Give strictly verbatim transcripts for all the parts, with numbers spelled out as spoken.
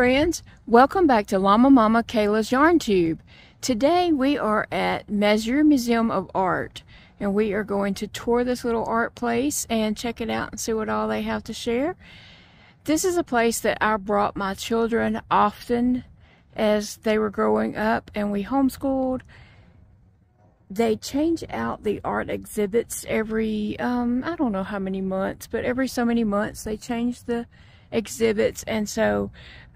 friends, welcome back to Llama Mama Kayla's Yarn Tube. Today we are at Masur Museum of Art, and we are going to tour this little art place and check it out and see what all they have to share. This is a place that I brought my children often as they were growing up, and we homeschooled. They change out the art exhibits every, um, I don't know how many months, but every so many months they change the exhibits. And so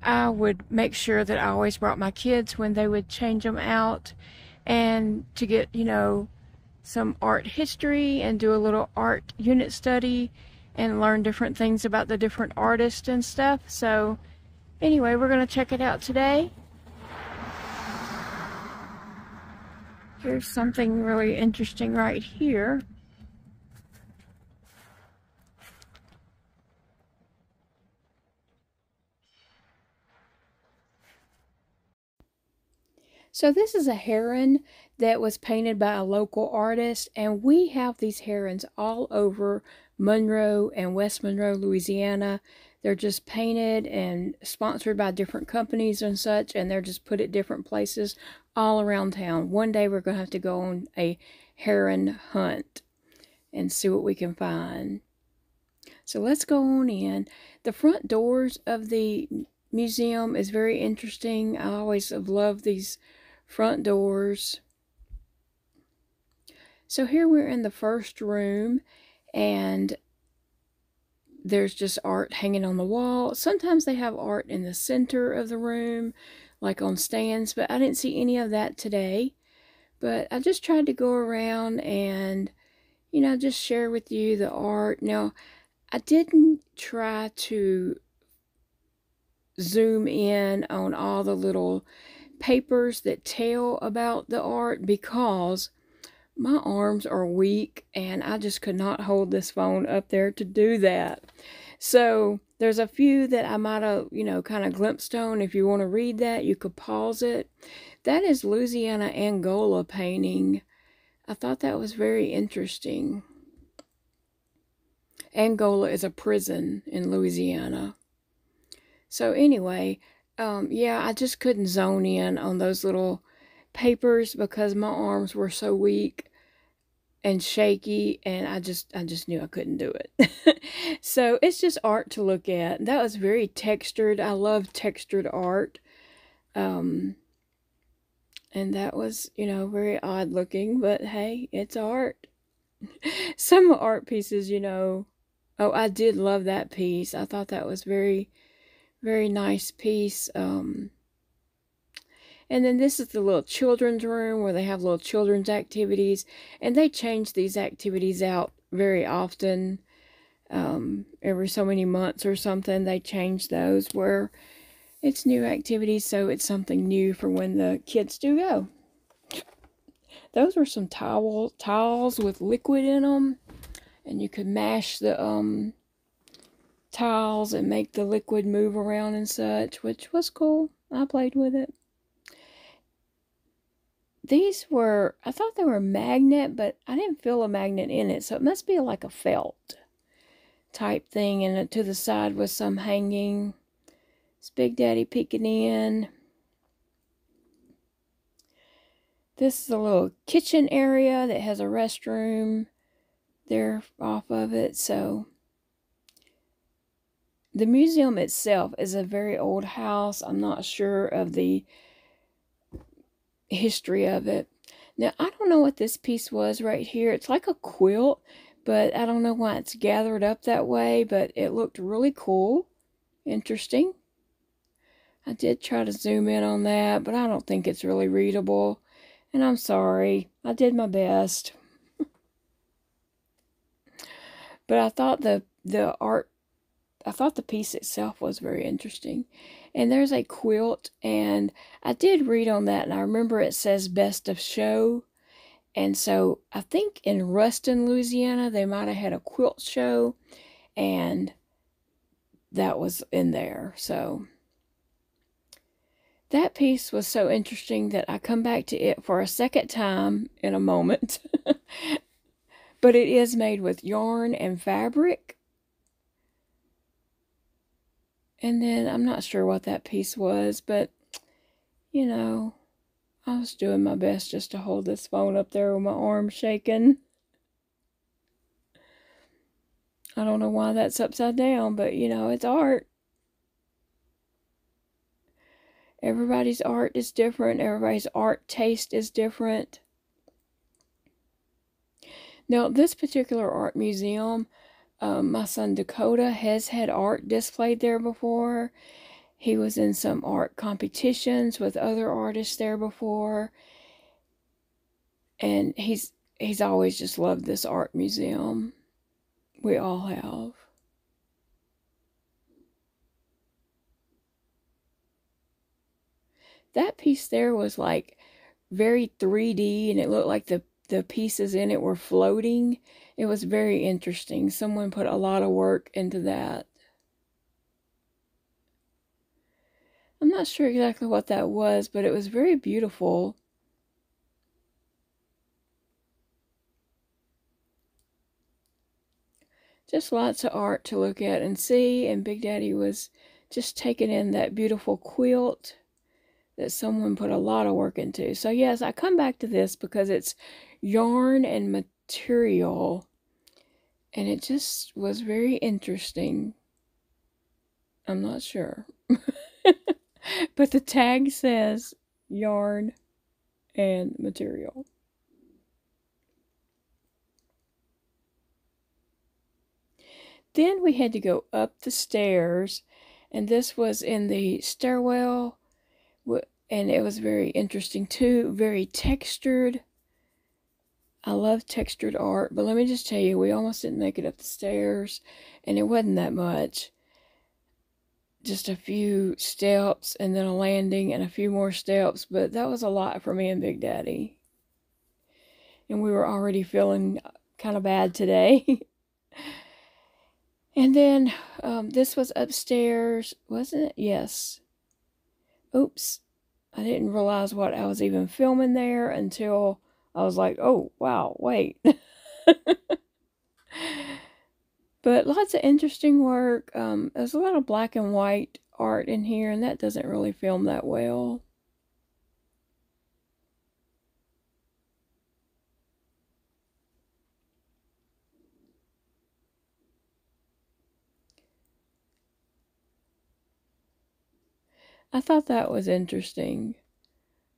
I would make sure that I always brought my kids when they would change them out, and to get, you know, some art history and do a little art unit study and learn different things about the different artists and stuff. So anyway, we're going to check it out today. Here's something really interesting right here. So this is a heron that was painted by a local artist, and we have these herons all over Monroe and West Monroe, Louisiana. They're just painted and sponsored by different companies and such, and they're just put at different places all around town. One day we're going to have to go on a heron hunt and see what we can find. So let's go on in. The front doors of the museum is very interesting. I always have loved these front doors. So here we're in the first room, and there's just art hanging on the wall. Sometimes they have art in the center of the room, like on stands, but I didn't see any of that today. But I just tried to go around and, you know, just share with you the art. Now, I didn't try to zoom in on all the little papers that tell about the art because my arms are weak and I just could not hold this phone up there to do that. So there's a few that I might have, you know, kind of glimpsed on. If you want to read that, you could pause it. That is Louisiana Angola painting. I thought that was very interesting. Angola is a prison in Louisiana. So anyway, um, yeah, I just couldn't zone in on those little papers because my arms were so weak and shaky, and I just I just knew I couldn't do it. So it's just art to look at. That was very textured. I love textured art. Um and that was, you know, very odd looking, but hey, it's art. Some art pieces, you know. Oh, I did love that piece. I thought that was very very nice piece. Um And then this is the little children's room where they have little children's activities. And they change these activities out very often. Um, every so many months or something, they change those where it's new activities. So it's something new for when the kids do go. Those were some towel, towels with liquid in them. And you could mash the um, tiles and make the liquid move around and such, which was cool. I played with it. These were, I thought they were a magnet, but I didn't feel a magnet in it. So it must be like a felt type thing. And to the side was some hanging. It's Big Daddy peeking in. This is a little kitchen area that has a restroom there off of it. So the museum itself is a very old house. I'm not sure of the history of it. Now, I don't know what this piece was right here. It's like a quilt, but I don't know why it's gathered up that way, but it looked really cool. Interesting. I did try to zoom in on that, but I don't think it's really readable, and I'm sorry. I did my best. But I thought the, the art, I thought the piece itself was very interesting. And there's a quilt, and I did read on that, and I remember it says best of show. And so I think in Ruston, Louisiana, they might have had a quilt show, and that was in there. So that piece was so interesting that I come back to it for a second time in a moment. But it is made with yarn and fabric. And then I'm not sure what that piece was, but, you know, I was doing my best just to hold this phone up there with my arm shaking. I don't know why that's upside down, but, you know, it's art. Everybody's art is different. Everybody's art taste is different. Now, this particular art museum, um, my son Dakota has had art displayed there before. He was in some art competitions with other artists there before. And he's he's always just loved this art museum. We all have. That piece there was like very three D, and it looked like the, the pieces in it were floating. It was very interesting. Someone put a lot of work into that. I'm not sure exactly what that was, but it was very beautiful. Just lots of art to look at and see, and Big Daddy was just taking in that beautiful quilt that someone put a lot of work into. So yes, I come back to this because it's yarn and material, and it just was very interesting. I'm not sure. But the tag says yarn and material. Then we had to go up the stairs, and this was in the stairwell, and it was very interesting too, very textured. I love textured art, but let me just tell you, we almost didn't make it up the stairs, and it wasn't that much. Just a few steps, and then a landing, and a few more steps, but that was a lot for me and Big Daddy. And we were already feeling kind of bad today. And then, um, this was upstairs, wasn't it? Yes. Oops. I didn't realize what I was even filming there until I was like, oh, wow, wait. But lots of interesting work. Um, there's a lot of black and white art in here, and that doesn't really film that well. I thought that was interesting.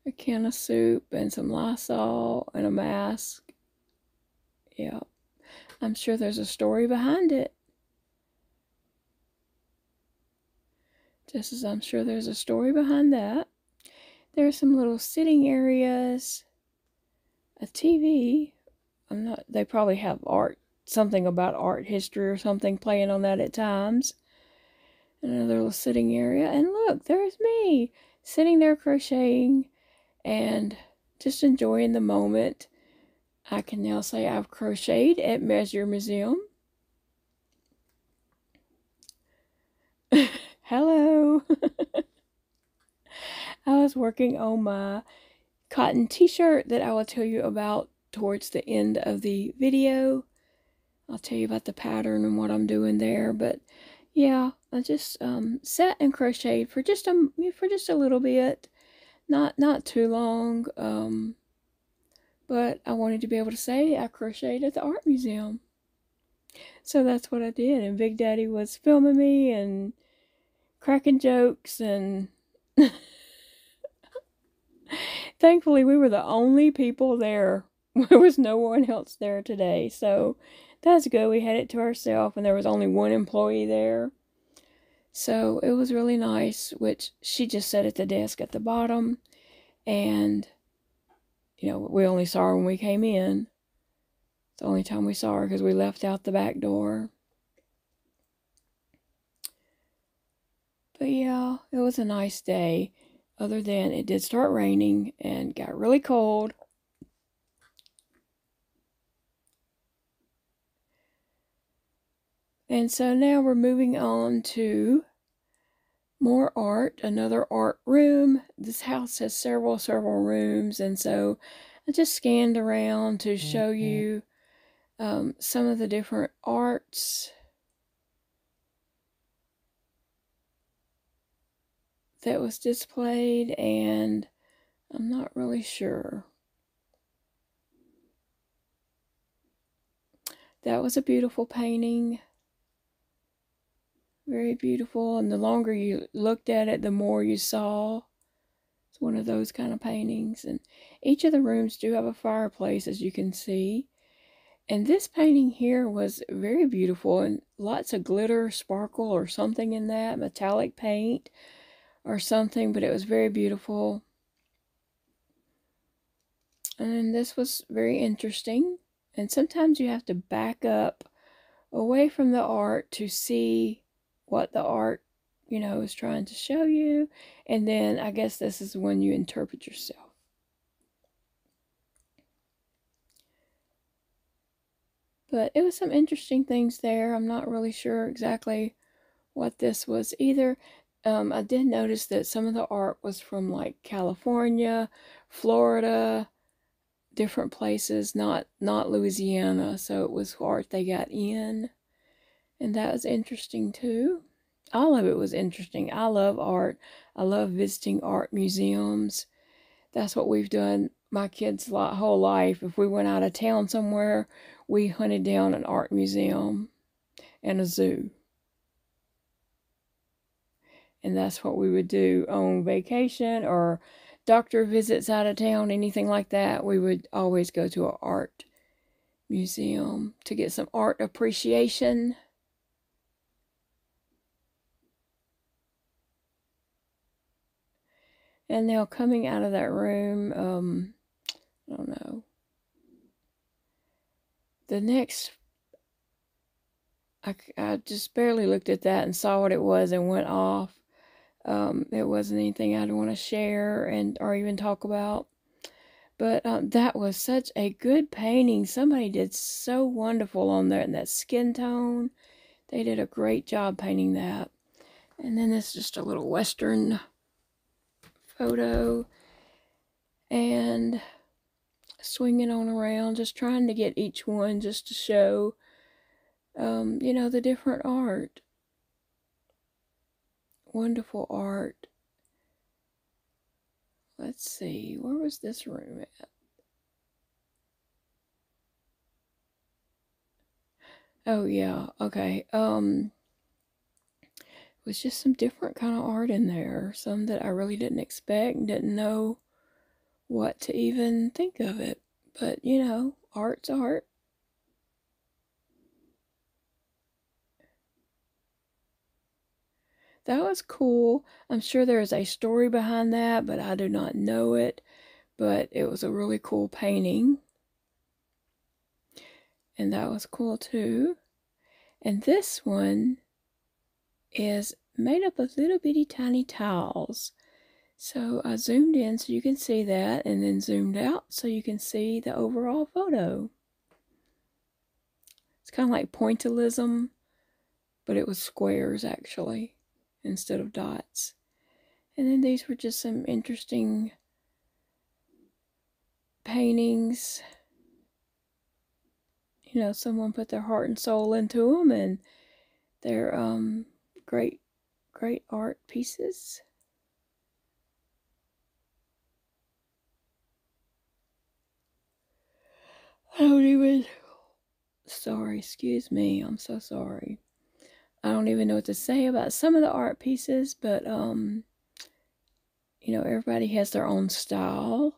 A can of soup and some Lysol and a mask. Yeah. I'm sure there's a story behind it. Just as I'm sure there's a story behind that. There are some little sitting areas. A T V. I'm not, they probably have art, something about art history or something playing on that at times. Another little sitting area, and look, there's me sitting there crocheting and just enjoying the moment. I can now say I've crocheted at Masur Museum. Hello. I was working on my cotton t-shirt that I will tell you about towards the end of the video. I'll tell you about the pattern and what I'm doing there, but yeah, I just um, sat and crocheted for just a for just a little bit, not not too long, um, but I wanted to be able to say I crocheted at the art museum, so that's what I did. And Big Daddy was filming me and cracking jokes, and thankfully we were the only people there. There was no one else there today, so. That's good. We had it to ourselves, and there was only one employee there. So it was really nice, which she just sat at the desk at the bottom. And, you know, we only saw her when we came in. It's the only time we saw her because we left out the back door. But, yeah, it was a nice day. Other than it did start raining and got really cold. And so now we're moving on to more art, another art room. This house has several, several rooms, and so I just scanned around to show mm-hmm. you um, some of the different arts. that was displayed, and I'm not really sure. That was a beautiful painting. Very beautiful, and the longer you looked at it, the more you saw. It's one of those kind of paintings, and each of the rooms do have a fireplace, as you can see. And this painting here was very beautiful, and lots of glitter, sparkle, or something in that, metallic paint or something, but it was very beautiful. And this was very interesting. And sometimes you have to back up away from the art to see what the art, you know, is trying to show you. And then I guess this is when you interpret yourself. But it was some interesting things there. I'm not really sure exactly what this was either. Um, I did notice that some of the art was from like California, Florida, different places, not, not Louisiana. So it was art they got in. And that was interesting too. All of it was interesting. I love art. I love visiting art museums. That's what we've done my kids' whole life. If we went out of town somewhere, we hunted down an art museum and a zoo. And that's what we would do on vacation or doctor visits out of town, anything like that. We would always go to an art museum to get some art appreciation. And now coming out of that room, um, I don't know. The next, I, I just barely looked at that and saw what it was and went off. Um, it wasn't anything I'd want to share and or even talk about. But um, that was such a good painting. Somebody did so wonderful on there, and that skin tone. They did a great job painting that. And then this is just a little Western photo, and swinging on around, just trying to get each one just to show, um, you know, the different art. Wonderful art. Let's see, where was this room at? Oh yeah, okay. Um, it was just some different kind of art in there. Some that I really didn't expect and didn't know what to even think of it. But, you know, art's art. That was cool. I'm sure there is a story behind that, but I do not know it. But it was a really cool painting. And that was cool too. And this one is made up of little bitty tiny tiles. So I zoomed in so you can see that, and then zoomed out so you can see the overall photo. It's kind of like pointillism, but it was squares actually instead of dots. And then these were just some interesting paintings. You know, someone put their heart and soul into them, and they're um, great, great art pieces. I don't even, sorry, excuse me, I'm so sorry. I don't even know what to say about some of the art pieces, but, um, you know, everybody has their own style.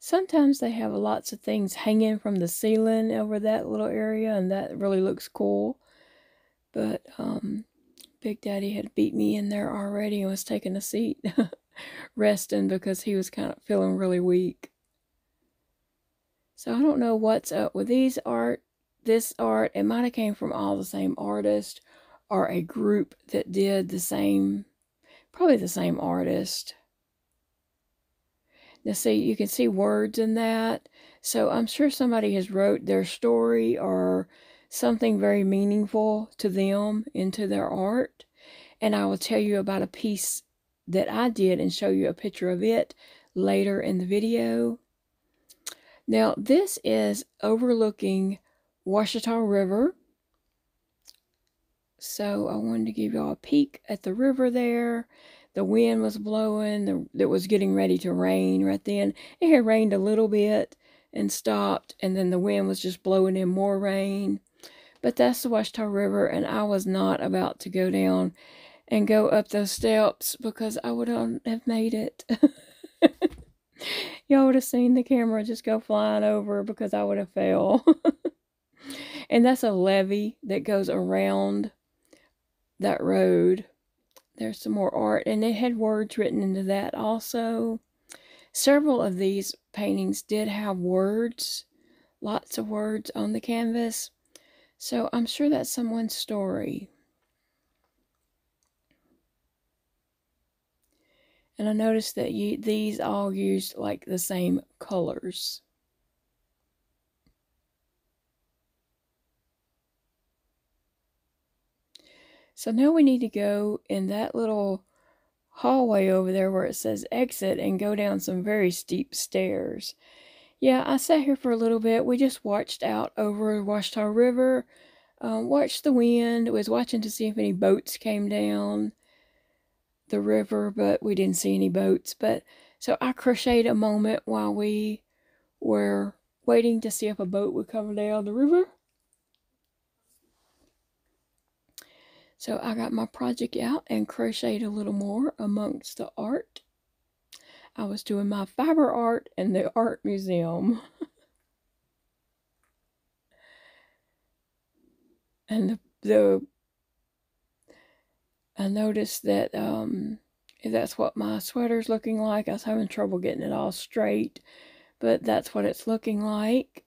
Sometimes they have lots of things hanging from the ceiling over that little area, and that really looks cool, but, um, Big Daddy had beat me in there already and was taking a seat, resting, because he was kind of feeling really weak. So I don't know what's up with these art, this art. It might have came from all the same artist or a group that did the same, probably the same artist. Now see, you can see words in that. So I'm sure somebody has wrote their story or something very meaningful to them into their art. And I will tell you about a piece that I did and show you a picture of it later in the video. Now this is overlooking Ouachita River So I wanted to give y'all a peek at the river there. The wind was blowing. The, it was getting ready to rain right then. It had rained a little bit and stopped, and then the wind was just blowing in more rain. But that's the Ouachita River, and I was not about to go down and go up those steps because I would have made it. Y'all would have seen the camera just go flying over because I would have fell. And that's a levee that goes around that road. There's some more art, and it had words written into that also. Several of these paintings did have words, lots of words on the canvas. So I'm sure that's someone's story. And I noticed that you, these all used like the same colors. So now we need to go in that little hallway over there where it says exit and go down some very steep stairs. Yeah, I sat here for a little bit. We just watched out over Ouachita River, um, watched the wind. I was watching to see if any boats came down the river, but we didn't see any boats. But so I crocheted a moment while we were waiting to see if a boat would come down the river. So I got my project out and crocheted a little more amongst the art. I was doing my fiber art in the art museum. And the, the I noticed that um, that's what my sweater's looking like. I was having trouble getting it all straight, but that's what it's looking like.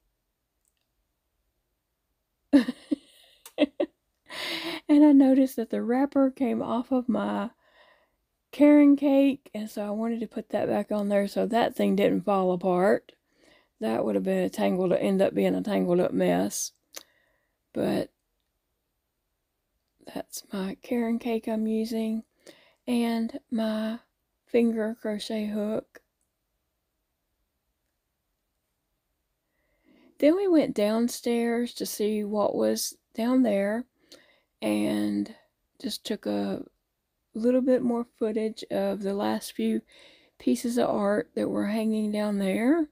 And I noticed that the wrapper came off of my carrot cake, and so I wanted to put that back on there so that thing didn't fall apart. That would have been a tangled, end up being a tangled up mess. But that's my Karen cake I'm using, and my finger crochet hook. Then we went downstairs to see what was down there, and just took a little bit more footage of the last few pieces of art that were hanging down there.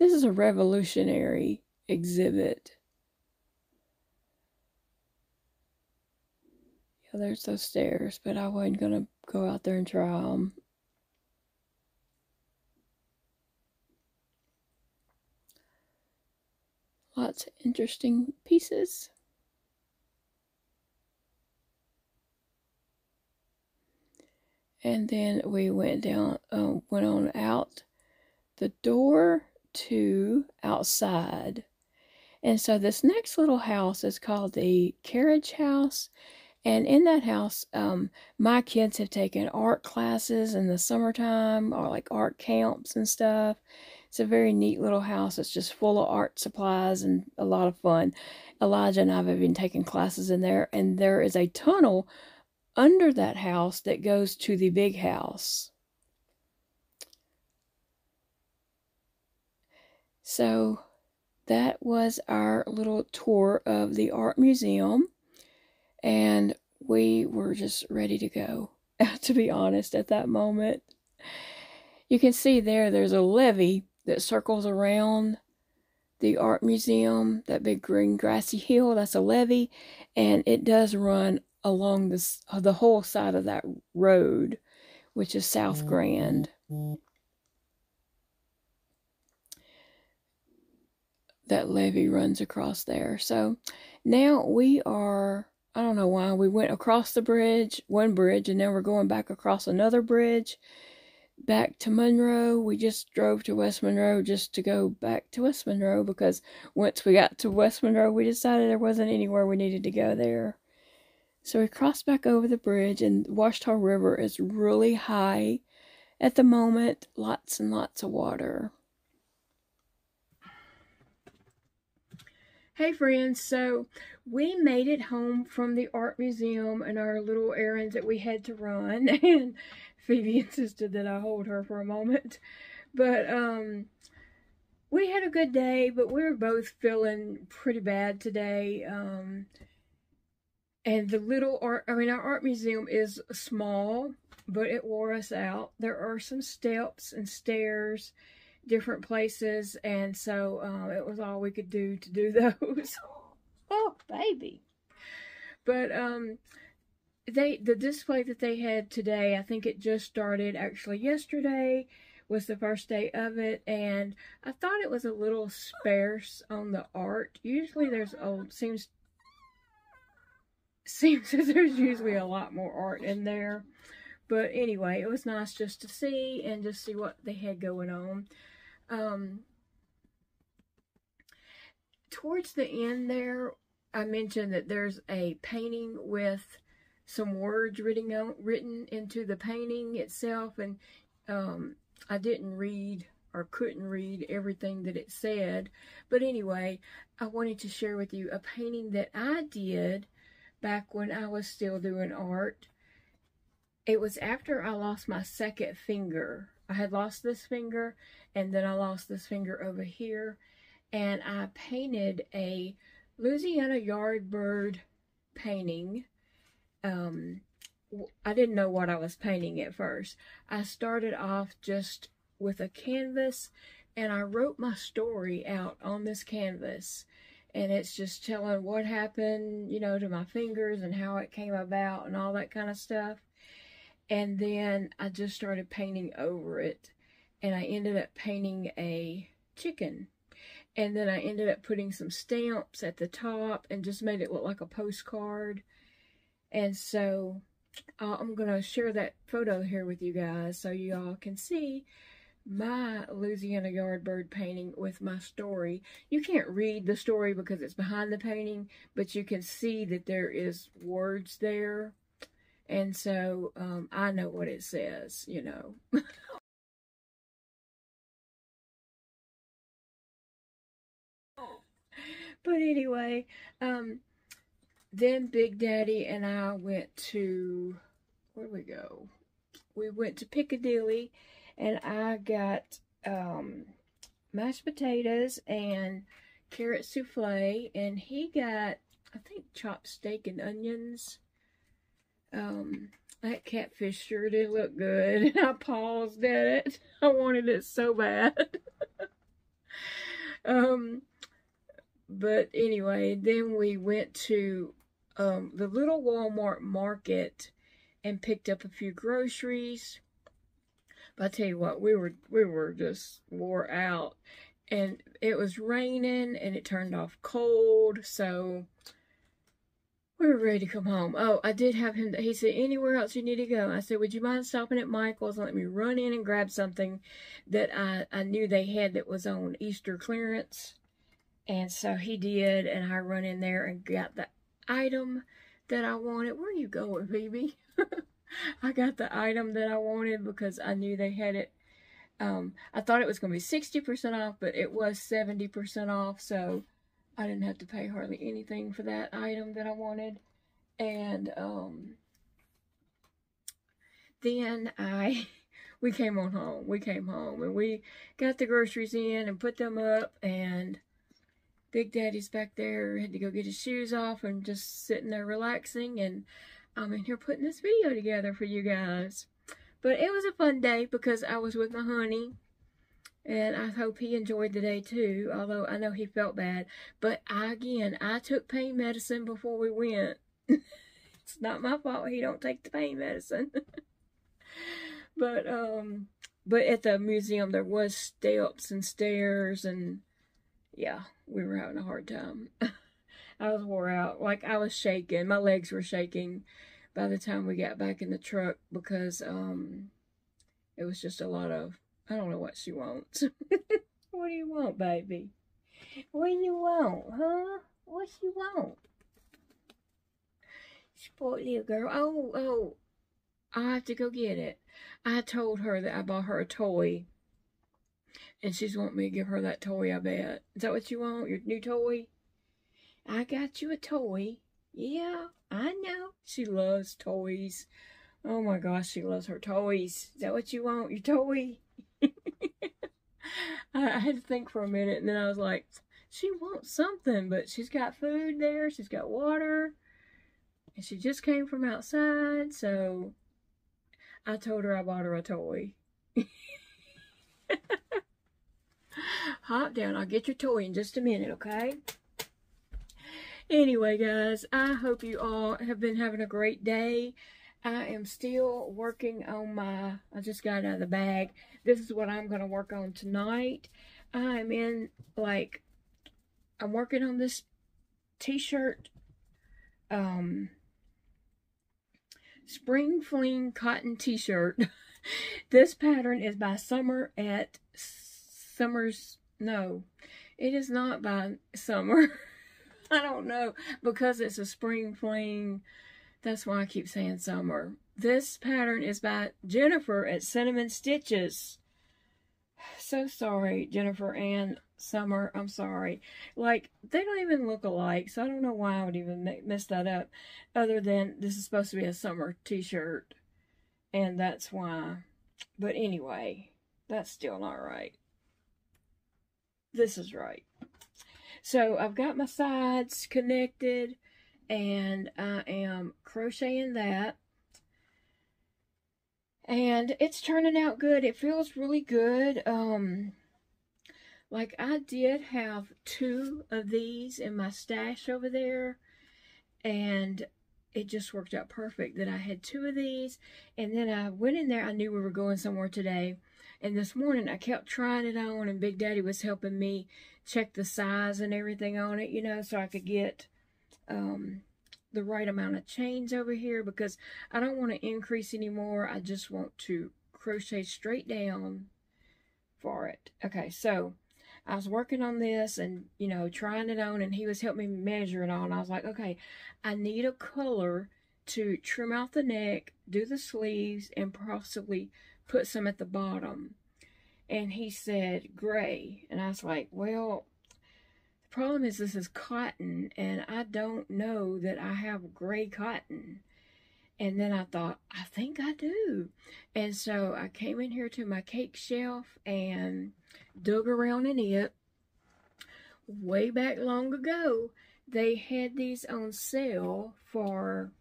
This is a revolutionary exhibit. There's those stairs, but I wasn't gonna go out there and try them. Lots of interesting pieces. And then we went down, um, went on out the door to outside. And so this next little house is called the Carriage House. And in that house, um, my kids have taken art classes in the summertime, or like art camps and stuff. It's a very neat little house. It's just full of art supplies and a lot of fun. Elijah and I have been taking classes in there. And there is a tunnel under that house that goes to the big house. So that was our little tour of the art museum. And we were just ready to go, to be honest, at that moment. You can see there, there's a levee that circles around the art museum, that big green grassy hill, that's a levee. And it does run along this, uh, the whole side of that road, which is South Grand. That levee runs across there. So now we are... I don't know why we went across the bridge, one bridge, and then we're going back across another bridge, back to Monroe. We just drove to West Monroe just to go back to West Monroe because once we got to West Monroe, we decided there wasn't anywhere we needed to go there. So we crossed back over the bridge, and the Ouachita River is really high at the moment, lots and lots of water. Hey friends, so we made it home from the art museum and our little errands that we had to run, and Phoebe insisted that I hold her for a moment, but um, we had a good day, but we were both feeling pretty bad today. Um, And the little art, I mean, our art museum is small, but it wore us out. There are some steps and stairs, different places, and so um, it was all we could do to do those. Oh, baby. But um, they the display that they had today, I think it just started actually yesterday, was the first day of it, and I thought it was a little sparse on the art. Usually there's, oh, seems Seems that there's usually a lot more art in there. But anyway, it was nice just to see and just see what they had going on. Um, towards the end there, I mentioned that there's a painting with some words written, on, written into the painting itself. And um, I didn't read or couldn't read everything that it said. But anyway, I wanted to share with you a painting that I did back when I was still doing art. It was after I lost my second finger. I had lost this finger, and then I lost this finger over here, and I painted a Louisiana Yardbird painting. Um, I didn't know what I was painting at first. I started off just with a canvas, and I wrote my story out on this canvas. And it's just telling what happened, you know, to my fingers and how it came about and all that kind of stuff. And then I just started painting over it. And I ended up painting a chicken. And then I ended up putting some stamps at the top and just made it look like a postcard. And so uh, I'm going to share that photo here with you guys so you all can see my Louisiana Yardbird painting with my story. You can't read the story because it's behind the painting, but you can see that there is words there. And so um, I know what it says, you know. But anyway, um, then Big Daddy and I went to, where'd we go? We went to Piccadilly. And I got um, mashed potatoes and carrot souffle. And he got, I think, chopped steak and onions. Um, that catfish sure did look good. And I paused at it. I wanted it so bad. um, but anyway, then we went to um, the little Walmart market and picked up a few groceries. I tell you what, we were we were just wore out, and it was raining, and it turned off cold, so we were ready to come home. Oh, I did have him, he said, anywhere else you need to go? I said, would you mind stopping at Michael's and let me run in and grab something that I, I knew they had that was on Easter clearance? And so he did, and I run in there and got the item that I wanted. Where are you going, Phoebe? I got the item that I wanted because I knew they had it. Um, I thought it was going to be sixty percent off, but it was seventy percent off, so I didn't have to pay hardly anything for that item that I wanted. And um, then I, we came on home. We came home, and we got the groceries in and put them up, and Big Daddy's back there, had to go get his shoes off and just sitting there relaxing, and I'm in here putting this video together for you guys. But it was a fun day because I was with my honey, and I hope he enjoyed the day too, although I know he felt bad. But I, again, I took pain medicine before we went. It's not my fault he don't take the pain medicine. But um, but at the museum there was steps and stairs, and yeah, we were having a hard time. I was wore out. Like, I was shaking. My legs were shaking by the time we got back in the truck because um, it was just a lot of, I don't know what she wants. What do you want, baby? What do you want, huh? What she want? Sport little girl. Oh, oh. I have to go get it. I told her that I bought her a toy, and she's wanting me to give her that toy, I bet. Is that what you want? Your new toy? I got you a toy. Yeah, I know. She loves toys. Oh my gosh, she loves her toys. Is that what you want? Your toy? I had to think for a minute, and then I was like, she wants something, but she's got food there. She's got water. And she just came from outside, so I told her I bought her a toy. Hop down. I'll get your toy in just a minute, okay? Anyway, guys, I hope you all have been having a great day. I am still working on my, I just got out of the bag. This is what I'm going to work on tonight. I am in, like, I'm working on this t-shirt, um, Spring Fling Cotton t-shirt. This pattern is by Summer at Summer's, no, it is not by Summer. I don't know, because it's a spring fling. That's why I keep saying Summer. This pattern is by Jennifer at Cinnamon Stitches. So sorry, Jennifer and Summer. I'm sorry. Like, they don't even look alike, so I don't know why I would even mess that up. Other than this is supposed to be a summer t-shirt, and that's why. But anyway, that's still not right. This is right. So I've got my sides connected, and I am crocheting that. And it's turning out good. It feels really good. Um, like, I did have two of these in my stash over there, and it just worked out perfect that I had two of these. And then I went in there. I knew we were going somewhere today. And this morning, I kept trying it on, and Big Daddy was helping me check the size and everything on it, you know, so I could get um, the right amount of chains over here, because I don't want to increase anymore. I just want to crochet straight down for it. Okay, so I was working on this and, you know, trying it on, and he was helping me measure it on. I was like, okay, I need a color to trim out the neck, do the sleeves, and possibly put some at the bottom. And he said gray, and I was like, well, the problem is this is cotton, and I don't know that I have gray cotton. And then I thought, I think I do. And so I came in here to my cake shelf and dug around in it. Way back long ago, they had these on sale for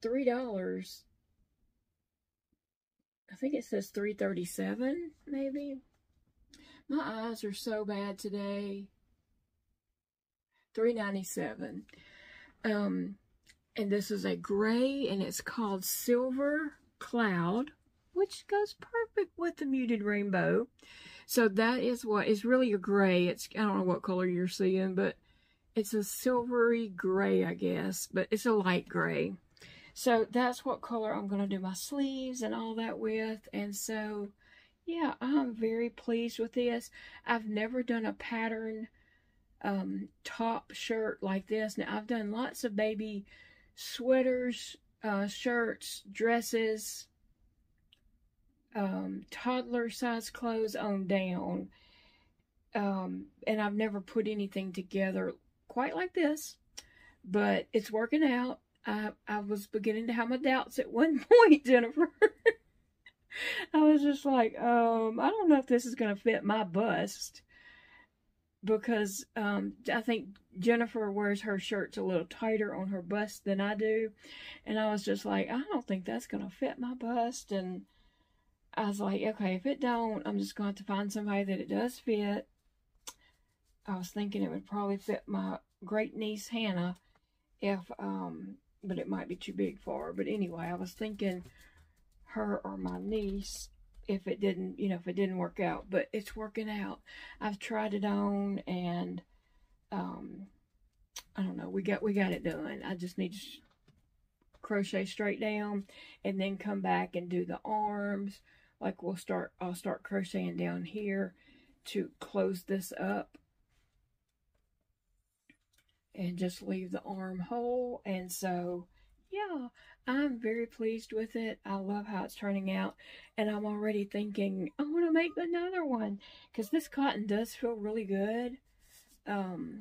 three dollars. I think it says three thirty-seven, maybe. My eyes are so bad today. three ninety-seven. Um, and this is a gray, and it's called Silver Cloud, which goes perfect with the muted rainbow. So that is what is really a gray. It's, I don't know what color you're seeing, but it's a silvery gray, I guess. But it's a light gray. So that's what color I'm going to do my sleeves and all that with. And so, yeah, I'm very pleased with this. I've never done a pattern um, top shirt like this. Now, I've done lots of baby sweaters, uh, shirts, dresses, um, toddler size clothes on down. Um, and I've never put anything together quite like this. But it's working out. I, I was beginning to have my doubts at one point, Jennifer. I was just like, um, I don't know if this is going to fit my bust. Because um, I think Jennifer wears her shirts a little tighter on her bust than I do. And I was just like, I don't think that's going to fit my bust. And I was like, okay, if it don't, I'm just going to have to find somebody that it does fit. I was thinking it would probably fit my great niece, Hannah. If, um... but it might be too big for her. But anyway, I was thinking her or my niece, if it didn't, you know, if it didn't work out. But it's working out. I've tried it on, and um, I don't know. We got we got it done. I just need to crochet straight down, and then come back and do the arms. Like we'll start, I'll start crocheting down here to close this up. And just leave the arm whole. And so, yeah, I'm very pleased with it. I love how it's turning out. And I'm already thinking, I want to make another one. Because this cotton does feel really good. Um,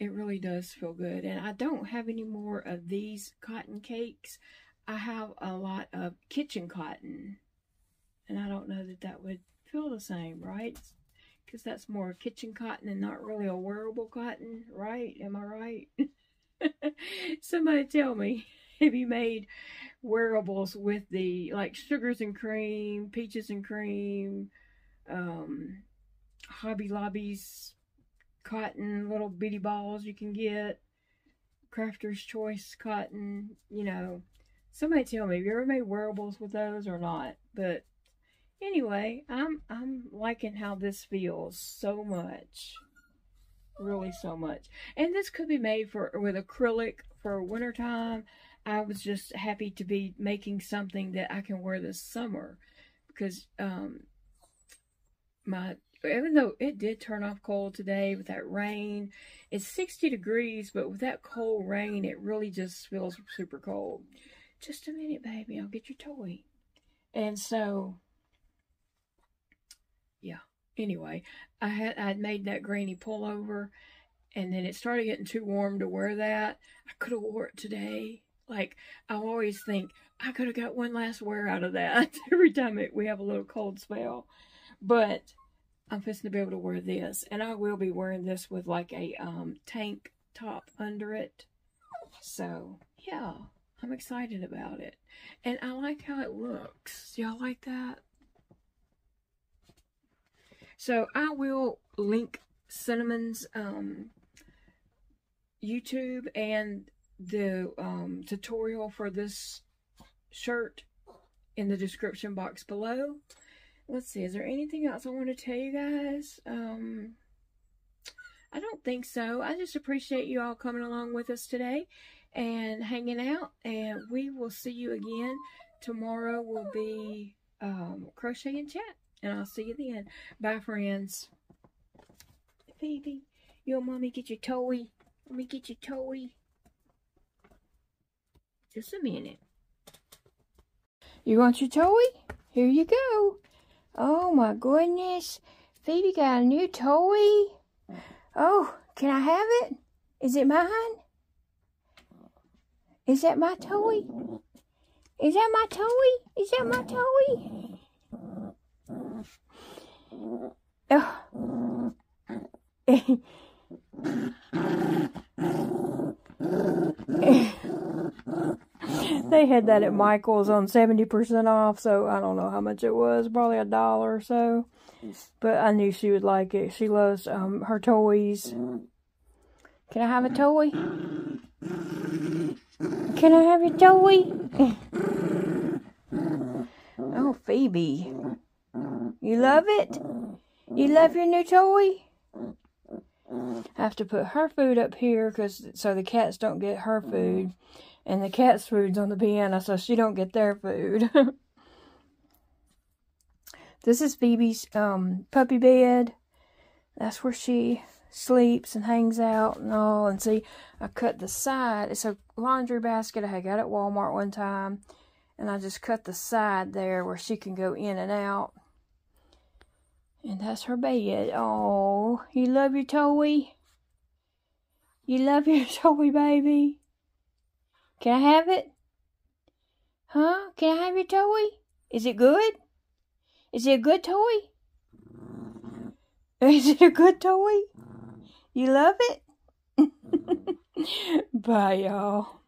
it really does feel good. And I don't have any more of these cotton cakes. I have a lot of kitchen cotton. And I don't know that that would feel the same, right? Because that's more kitchen cotton and not really a wearable cotton, right? Am I right? Somebody tell me, have you made wearables with the, like, sugars and cream, peaches and cream, um, Hobby Lobby's cotton, little bitty balls you can get, Crafter's Choice cotton, you know. Somebody tell me, have you ever made wearables with those or not? But anyway, I'm, I'm liking how this feels so much. Really so much. And this could be made for with acrylic for wintertime. I was just happy to be making something that I can wear this summer. Because um, my... even though it did turn off cold today with that rain, it's sixty degrees, but with that cold rain, it really just feels super cold. Just a minute, baby, I'll get your toy. And so, yeah, anyway, I had I'd made that granny pullover, and then it started getting too warm to wear that. I could have wore it today. Like, I always think, I could have got one last wear out of that every time it, we have a little cold spell. But I'm fixing to be able to wear this, and I will be wearing this with like a um, tank top under it. So yeah, I'm excited about it, and I like how it looks. Y'all like that? So I will link Cinnamon's um, YouTube and the um, tutorial for this shirt in the description box below. Let's see, is there anything else I want to tell you guys? Um, I don't think so. I just appreciate you all coming along with us today and hanging out. And we will see you again. Tomorrow will be um, Crochet and Chat. And I'll see you then. Bye, friends. Phoebe, yo, mommy, get your toy. Let me get your toy. Just a minute. You want your toy? Here you go. Oh my goodness, Phoebe got a new toy. Oh, can I have it? Is it mine? Is that my toy? Is that my toy? Is that my toy? Oh. They had that at Michael's on seventy percent off, so I don't know how much it was, probably a dollar or so. But I knew she would like it. She loves um, her toys. Can I have a toy? Can I have your toy? Oh, Phoebe. You love it? You love your new toy? I have to put her food up here cause, so the cats don't get her food. And the cat's food's on the piano, so she don't get their food. This is Phoebe's um, puppy bed. That's where she sleeps and hangs out and all. And see, I cut the side. It's a laundry basket I had got at Walmart one time. And I just cut the side there where she can go in and out. And that's her bed. Oh, you love your toy? You love your toy, baby? Can I have it? Huh? Can I have your toy? Is it good? Is it a good toy? Is it a good toy? You love it? Bye, y'all.